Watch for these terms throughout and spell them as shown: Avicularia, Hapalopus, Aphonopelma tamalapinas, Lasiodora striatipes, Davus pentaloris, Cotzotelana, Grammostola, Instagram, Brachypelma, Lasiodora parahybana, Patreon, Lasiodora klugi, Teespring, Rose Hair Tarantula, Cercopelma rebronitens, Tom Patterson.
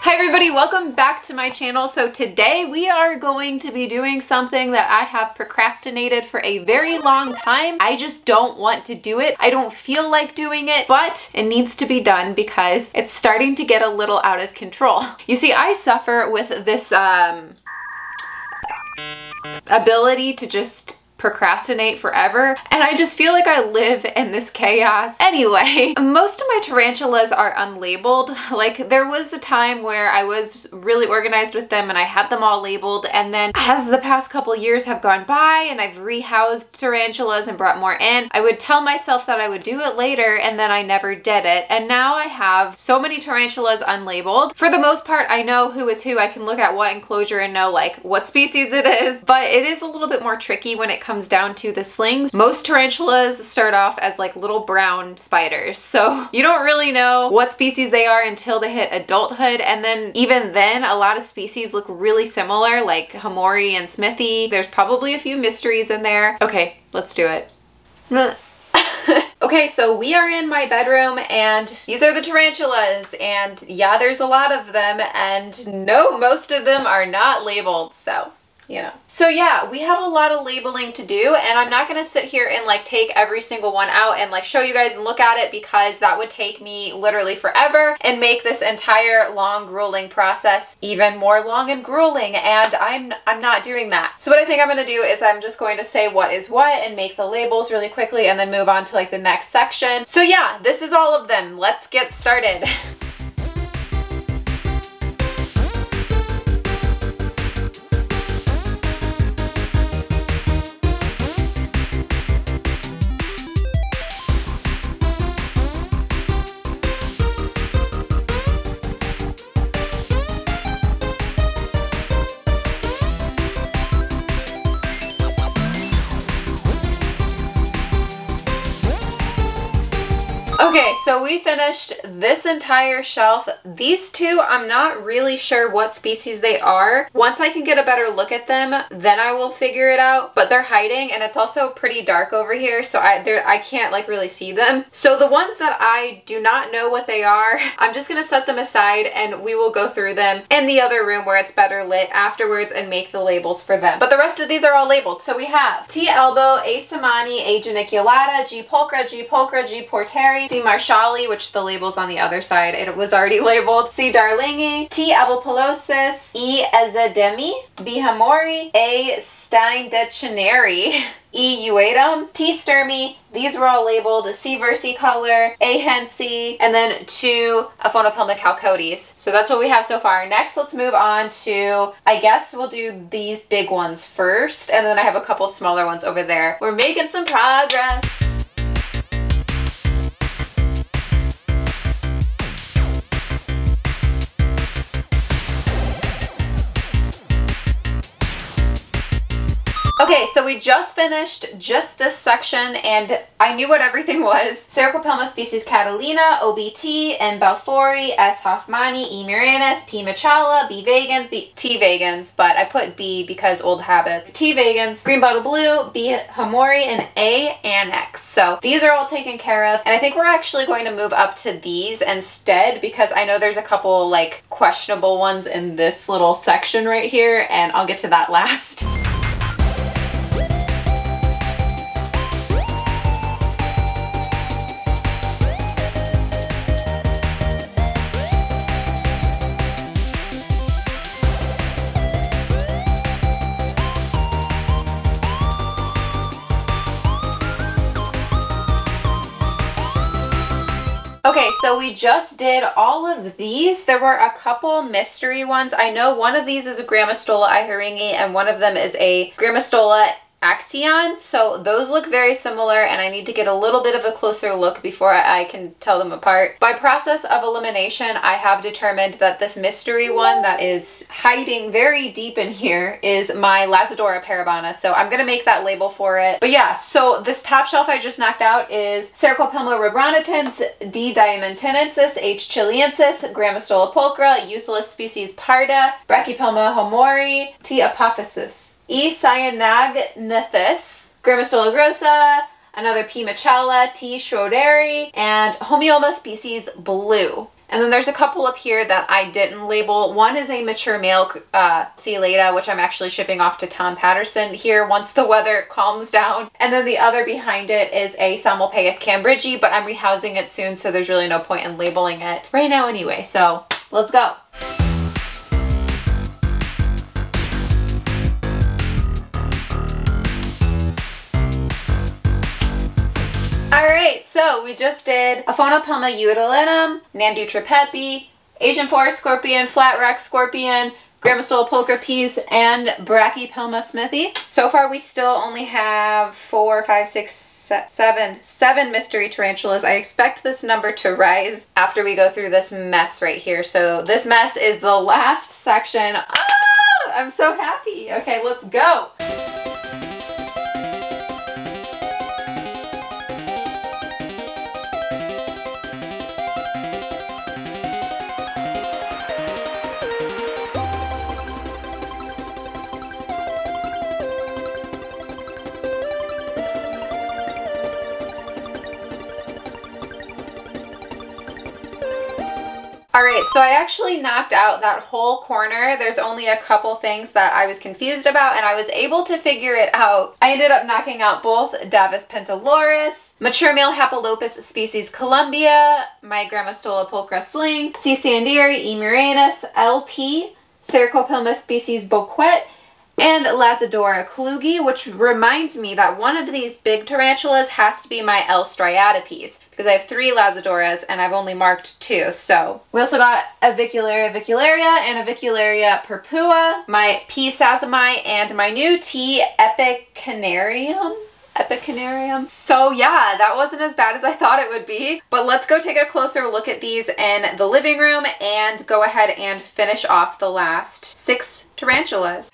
Hi everybody, welcome back to my channel. So today we are going to be doing something that I have procrastinated for a very long time. I just don't want to do it. I don't feel like doing it, but it needs to be done because it's starting to get a little out of control. You see, I suffer with this ability to just procrastinate forever, and I just feel like I live in this chaos. Anyway, most of my tarantulas are unlabeled. Like, there was a time where I was really organized with them and I had them all labeled, and then as the past couple years have gone by and I've rehoused tarantulas and brought more in, I would tell myself that I would do it later, and then I never did it. And now I have so many tarantulas unlabeled. For the most part, I know who is who. I can look at what enclosure and know like what species it is, but it is a little bit more tricky when it comes down to the slings. Most tarantulas start off as like little brown spiders, so you don't really know what species they are until they hit adulthood, and then even then a lot of species look really similar, like Hamori and Smithy. There's probably a few mysteries in there. Okay, let's do it. Okay, so we are in my bedroom and these are the tarantulas, and yeah, there's a lot of them, and no, most of them are not labeled, so you know. So yeah, we have a lot of labeling to do, and I'm not gonna sit here and like take every single one out and like show you guys and look at it, because that would take me literally forever and make this entire long grueling process even more long and grueling, and I'm not doing that. So what I think I'm gonna do is I'm just going to say what is what and make the labels really quickly and then move on to like the next section. So yeah, this is all of them. Let's get started. Okay, so we finished this entire shelf. These two, I'm not really sure what species they are. Once I can get a better look at them, then I will figure it out, but they're hiding, and it's also pretty dark over here, so I can't like really see them. So the ones that I do not know what they are, I'm just gonna set them aside and we will go through them in the other room where it's better lit afterwards and make the labels for them. But the rest of these are all labeled. So we have T. elbow, A. samani, A. geniculata, G. pulchra, G. pulchra, G. porteri, C. Marshali, which the label's on the other side, it was already labeled, C. darlingi, T. abelpolosis, E. ezedemi, B. hamori, A. steindecheneri, E. uatum, T. sturmi. These were all labeled. C. versicolor, A. hensi, and then 2 Aphonopelma chalcodes. So that's what we have so far. Next, let's move on to, I guess we'll do these big ones first, and then I have a couple smaller ones over there. We're making some progress. Okay, so we just finished just this section, and I knew what everything was. Cercopelma species Catalina, OBT, N. balfouri, S. hoffmani, E. muranus, P. michala, B. vagans, T. vagans, but I put B because old habits. T. vagans, green bottle blue, B. hamori, and A. annex. So these are all taken care of, and I think we're actually going to move up to these instead, because I know there's a couple like questionable ones in this little section right here, and I'll get to that last. Okay, so we just did all of these. There were a couple mystery ones. I know one of these is a Grammostola iheringi and one of them is a Grammostola Actaeon, so those look very similar, and I need to get a little bit of a closer look before I can tell them apart. By process of elimination, I have determined that this mystery one that is hiding very deep in here is my Lasiodora parahybana, so I'm gonna make that label for it. But yeah, so this top shelf I just knocked out is Cercopelma rebronitens, D. diamantinensis, H. chiliensis, Grammostola pulchra, Euthalus species parda, Brachypelma hamori, T. apophysis, E. cyanognathes, Grammostola grossa, another P. michala, T. schroederi, and Homeoma species blue. And then there's a couple up here that I didn't label. One is a mature male Coelata, which I'm actually shipping off to Tom Patterson here once the weather calms down. And then the other behind it is a Samalpeus cambridgii, but I'm rehousing it soon, so there's really no point in labeling it right now anyway. So let's go. Alright, so we just did Aphonopelma utilanum, Namdutrapepi, Asian forest scorpion, flat rock scorpion, Grammostola pulchripees, and Brachypelma smithii. So far we still only have seven mystery tarantulas. I expect this number to rise after we go through this mess right here. So this mess is the last section. Ah, I'm so happy. Okay, let's go. Alright, so I actually knocked out that whole corner. There's only a couple things that I was confused about, and I was able to figure it out. I ended up knocking out both Davus pentaloris, mature male Hapalopus species Columbia, my Grammostola pulchra sling, C. sanderi, E. muranus, LP, Cercopelma species Boquet, and Lasiodora klugi, which reminds me that one of these big tarantulas has to be my L. striatipes, because I have 3 Lasiodoras and I've only marked 2. So we also got Avicularia avicularia and Avicularia purpua, my P. sasami, and my new T. epicanarium. So yeah, that wasn't as bad as I thought it would be, but let's go take a closer look at these in the living room and go ahead and finish off the last 6 tarantulas.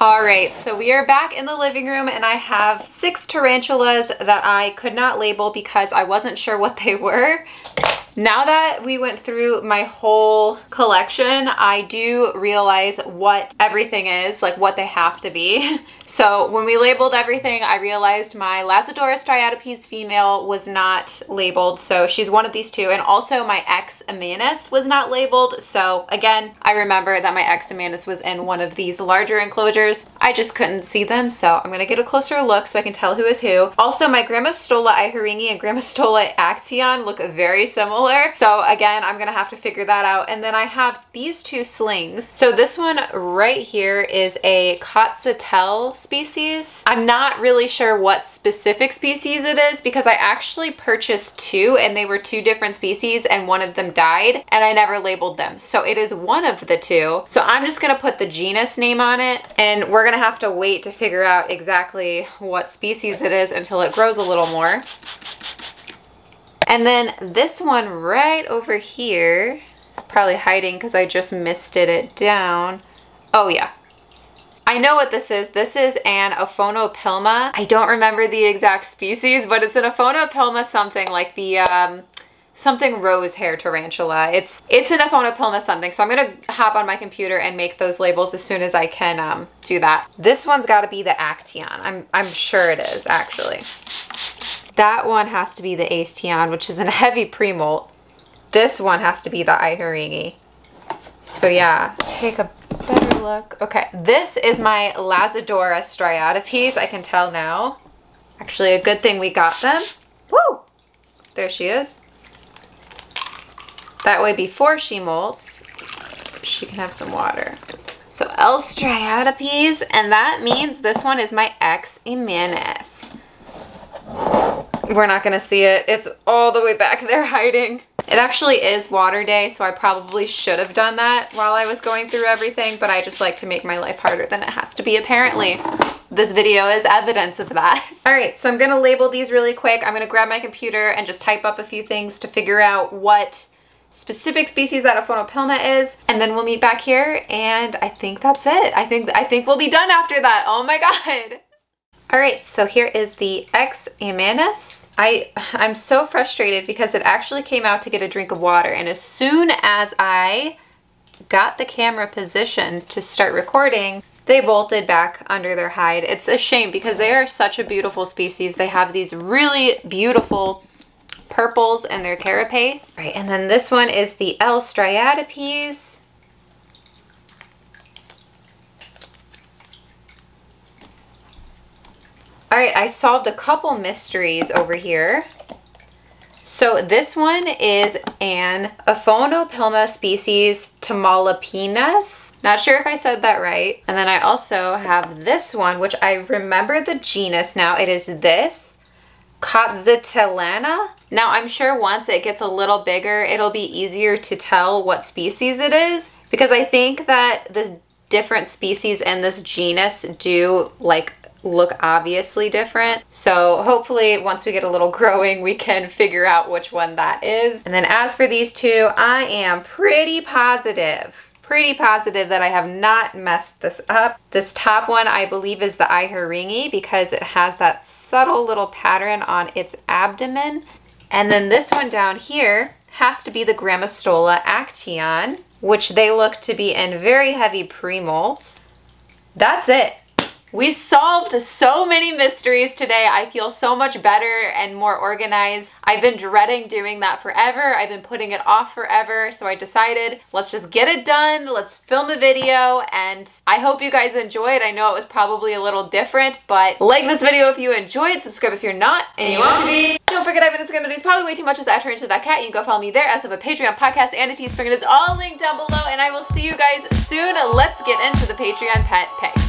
Alright, so we are back in the living room and I have 6 tarantulas that I could not label because I wasn't sure what they were. Now that we went through my whole collection, I do realize what everything is, like what they have to be. So when we labeled everything, I realized my Lasiodora striatipes female was not labeled, so she's one of these 2, and also my X. amanus was not labeled. So again, I remember that my X. amanus was in one of these larger enclosures. I just couldn't see them, so I'm gonna get a closer look so I can tell who is who. Also, my Grammostola iheringi and Grammostola actaeon look very similar. So again, I'm gonna have to figure that out. And then I have these 2 slings. So this one right here is a Cotzotelana species. I'm not really sure what specific species it is because I actually purchased 2 and they were 2 different species and one of them died and I never labeled them. So it is one of the 2. So I'm just gonna put the genus name on it and we're gonna have to wait to figure out exactly what species it is until it grows a little more. And then this one right over here is probably hiding because I just misted it down. Oh yeah. I know what this is. This is an Aphonopelma. I don't remember the exact species, but it's an Aphonopelma something, like the something rose hair tarantula. It's an Aphonopelma something. So I'm gonna hop on my computer and make those labels as soon as I can do that. This one's gotta be the actaeon. I'm sure it is actually. That one has to be the actaeon, which is a heavy premolt. This one has to be the iheringi. So yeah, take a better look. Okay, this is my Lasiodora striatipes. I can tell now. Actually, a good thing we got them. Woo! There she is. That way before she molts, she can have some water. So L. striatipes, and that means this one is my X. amanus. We're not gonna see it. It's all the way back there hiding. It actually is water day, so I probably should have done that while I was going through everything, but I just like to make my life harder than it has to be apparently. This video is evidence of that. All right, so I'm gonna label these really quick. I'm gonna grab my computer and just type up a few things to figure out what specific species that Aphonopelma is, and then we'll meet back here, and I think that's it. I think we'll be done after that. Oh my God. All right, so here is the X. amanus. I'm so frustrated because it actually came out to get a drink of water, and as soon as I got the camera positioned to start recording, they bolted back under their hide. It's a shame because they are such a beautiful species. They have these really beautiful purples in their carapace. All right, and then this one is the L. striatipes. All right, I solved a couple mysteries over here. So this one is an Aphonopelma species, tamalapinas. Not sure if I said that right. And then I also have this one, which I remember the genus now. It is this, Cotzotelana. Now I'm sure once it gets a little bigger, it'll be easier to tell what species it is, because I think that the different species in this genus do like look obviously different. So hopefully once we get a little growing, we can figure out which one that is. And then as for these two, I am pretty positive that I have not messed this up. This top one I believe is the Iheringi because it has that subtle little pattern on its abdomen. And then this one down here has to be the Grammostola actaeon, which they look to be in very heavy premolts. That's it. We solved so many mysteries today. I feel so much better and more organized. I've been dreading doing that forever. I've been putting it off forever. So I decided, let's just get it done. Let's film a video. And I hope you guys enjoyed. I know it was probably a little different, but like this video if you enjoyed, subscribe if you're not, and you want to be. Don't forget I have an Instagram that is probably way too much. It's @tarantula.cat. You can go follow me there. I also have a Patreon, podcast, and a Teespring. It's all linked down below. And I will see you guys soon. Let's get into the Patreon pet pick.